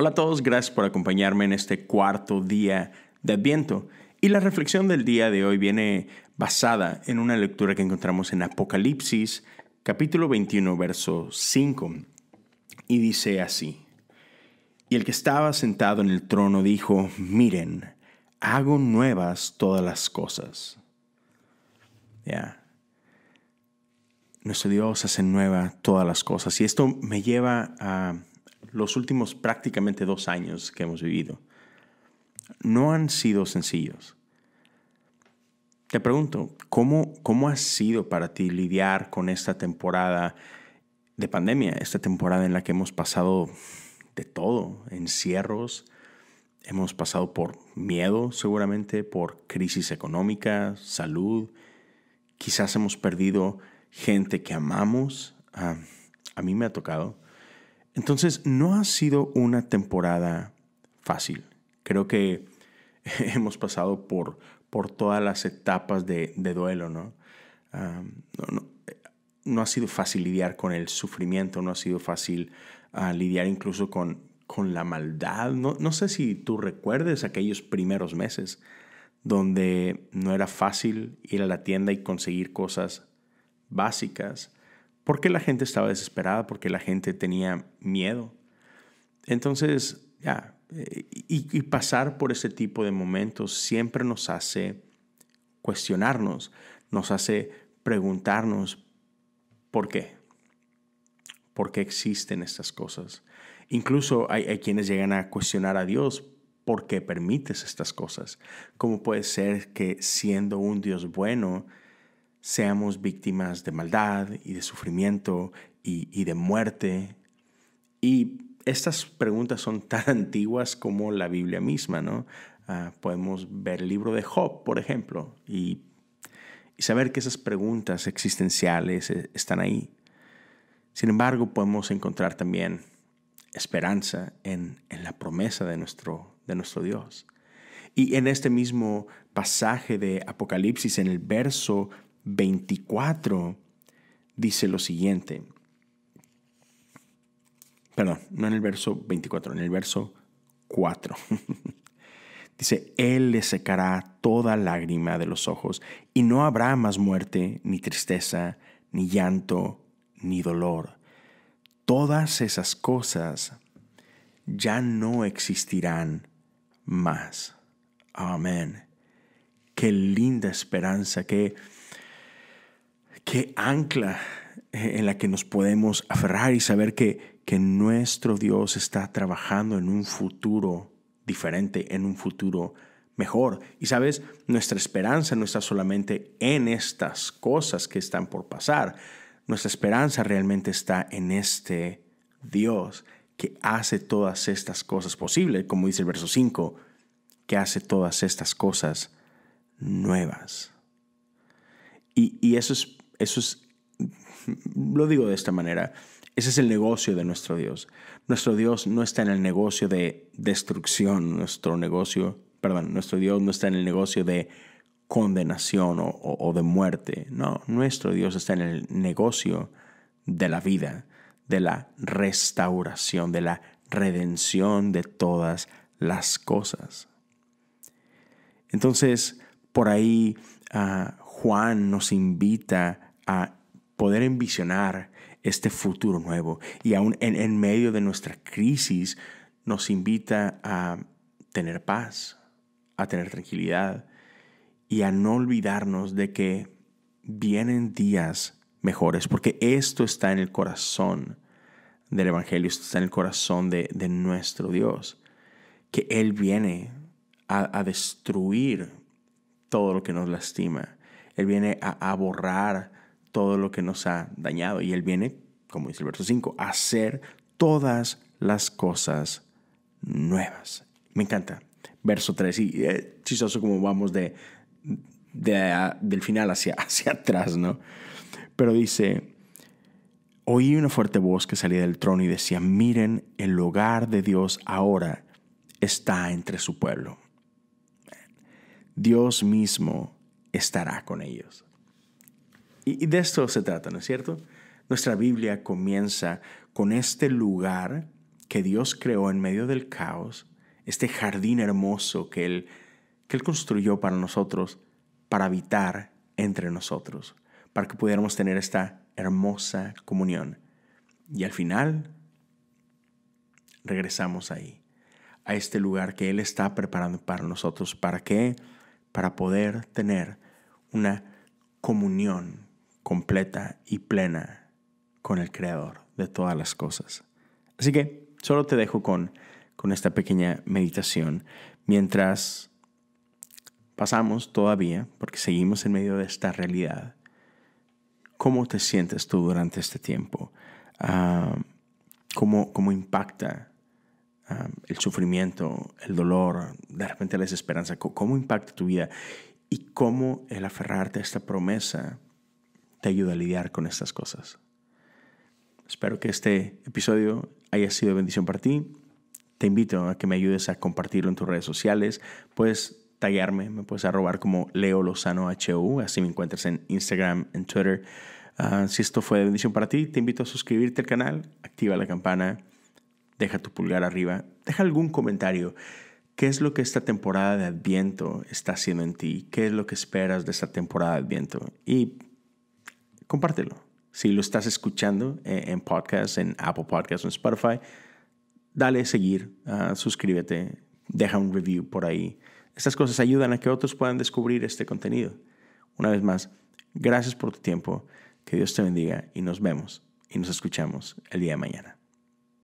Hola a todos, gracias por acompañarme en este cuarto día de Adviento. Y la reflexión del día de hoy viene basada en una lectura que encontramos en Apocalipsis, capítulo 21, verso 5. Y dice así: Y el que estaba sentado en el trono dijo, miren, hago nuevas todas las cosas. Nuestro Dios hace nueva todas las cosas. Y esto me lleva a los últimos prácticamente 2 años que hemos vivido. No han sido sencillos. Te pregunto, ¿cómo ha sido para ti lidiar con esta temporada de pandemia? Esta temporada en la que hemos pasado de todo, encierros, hemos pasado por miedo seguramente, por crisis económica, salud. Quizás hemos perdido gente que amamos. A mí me ha tocado. Entonces, no ha sido una temporada fácil. Creo que hemos pasado por todas las etapas de duelo, ¿no? No ha sido fácil lidiar con el sufrimiento, no ha sido fácil lidiar incluso con la maldad. No sé si tú recuerdes aquellos primeros meses donde no era fácil ir a la tienda y conseguir cosas básicas, porque la gente estaba desesperada, porque la gente tenía miedo. Entonces, y pasar por ese tipo de momentos siempre nos hace cuestionarnos, nos hace preguntarnos ¿por qué? ¿Por qué existen estas cosas? Incluso hay quienes llegan a cuestionar a Dios. ¿Por qué permites estas cosas? ¿Cómo puede ser que siendo un Dios bueno seamos víctimas de maldad y de sufrimiento y de muerte? Y estas preguntas son tan antiguas como la Biblia misma, ¿no? Podemos ver el libro de Job, por ejemplo, y saber que esas preguntas existenciales están ahí. Sin embargo, podemos encontrar también esperanza en la promesa de nuestro Dios. Y en este mismo pasaje de Apocalipsis, en el verso 24, dice lo siguiente. Perdón, no en el verso 24, en el verso 4. Dice, Él le secará toda lágrima de los ojos, y no habrá más muerte, ni tristeza, ni llanto, ni dolor. Todas esas cosas ya no existirán más. Amén. Qué linda esperanza, qué ancla en la que nos podemos aferrar y saber que nuestro Dios está trabajando en un futuro diferente, en un futuro mejor. Y sabes, nuestra esperanza no está solamente en estas cosas que están por pasar. Nuestra esperanza realmente está en este Dios que hace todas estas cosas posibles, como dice el verso 5, que hace todas estas cosas nuevas. Y eso es, lo digo de esta manera, ese es el negocio de nuestro Dios. Nuestro Dios no está en el negocio de destrucción, nuestro Dios no está en el negocio de condenación o de muerte. No, nuestro Dios está en el negocio de la vida, de la restauración, de la redención de todas las cosas. Entonces, por ahí Juan nos invita a poder envisionar este futuro nuevo, y aún en medio de nuestra crisis nos invita a tener paz, a tener tranquilidad y a no olvidarnos de que vienen días mejores, porque esto está en el corazón del Evangelio, esto está en el corazón de nuestro Dios, que Él viene a destruir todo lo que nos lastima. Él viene a borrar todo lo que nos ha dañado. Y Él viene, como dice el verso 5, a hacer todas las cosas nuevas. Me encanta. Verso 3. Y es chistoso como vamos del final hacia atrás, ¿no? Pero dice, oí una fuerte voz que salía del trono y decía, miren, el hogar de Dios ahora está entre su pueblo. Dios mismo estará con ellos. Y de esto se trata, ¿no es cierto? Nuestra Biblia comienza con este lugar que Dios creó en medio del caos, este jardín hermoso que Él construyó para nosotros, para habitar entre nosotros, para que pudiéramos tener esta hermosa comunión. Y al final, regresamos ahí, a este lugar que Él está preparando para nosotros. ¿Para qué? Para poder tener una comunión completa y plena con el Creador de todas las cosas. Así que solo te dejo con esta pequeña meditación mientras pasamos todavía, porque seguimos en medio de esta realidad. ¿Cómo te sientes tú durante este tiempo? ¿Cómo impacta el sufrimiento, el dolor, de repente la desesperanza? ¿Cómo impacta tu vida? ¿Y cómo el aferrarte a esta promesa te ayuda a lidiar con estas cosas? Espero que este episodio haya sido de bendición para ti. Te invito a que me ayudes a compartirlo en tus redes sociales. Puedes taggearme, me puedes arrobar como Leo Lozano HU, así me encuentras en Instagram, en Twitter. Si esto fue de bendición para ti, te invito a suscribirte al canal, activa la campana, deja tu pulgar arriba, deja algún comentario. ¿Qué es lo que esta temporada de Adviento está haciendo en ti? ¿Qué es lo que esperas de esta temporada de Adviento? Y compártelo. Si lo estás escuchando en podcast, en Apple Podcasts, en Spotify, dale seguir, suscríbete, deja un review por ahí. Estas cosas ayudan a que otros puedan descubrir este contenido. Una vez más, gracias por tu tiempo, que Dios te bendiga y nos vemos y nos escuchamos el día de mañana.